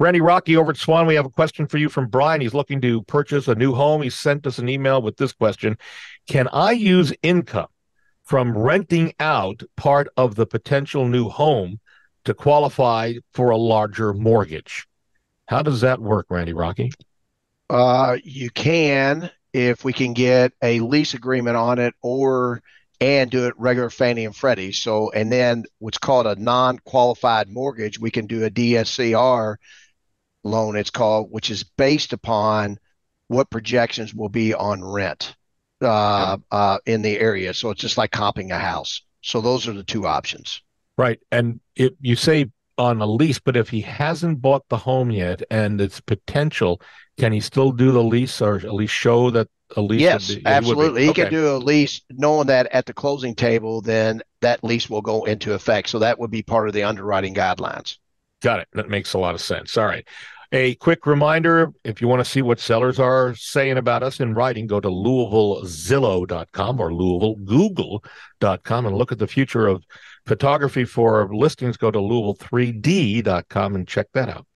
Randy Rocky over at Swan, we have a question for you from Brian. He's looking to purchase a new home. He sent us an email with this question. Can I use income from renting out part of the potential new home to qualify for a larger mortgage? How does that work, Randy Rocky? You can, if we can get a lease agreement on it, or and do it regular Fannie and Freddie. So, and then what's called a non-qualified mortgage, we can do a DSCR loan, it's called, which is based upon what projections will be on rent in the area. So it's just like comping a house. So those are the two options. Right. And if you say on a lease, but if he hasn't bought the home yet and it's potential, can he still do the lease, or at least show that a lease? Yes, absolutely. He can do a lease, knowing that at the closing table, then that lease will go into effect. So that would be part of the underwriting guidelines. Got it. That makes a lot of sense. All right. A quick reminder, if you want to see what sellers are saying about us in writing, go to LouisvilleZillow.com or LouisvilleGoogle.com and look at the future of photography for listings. Go to Louisville3D.com and check that out.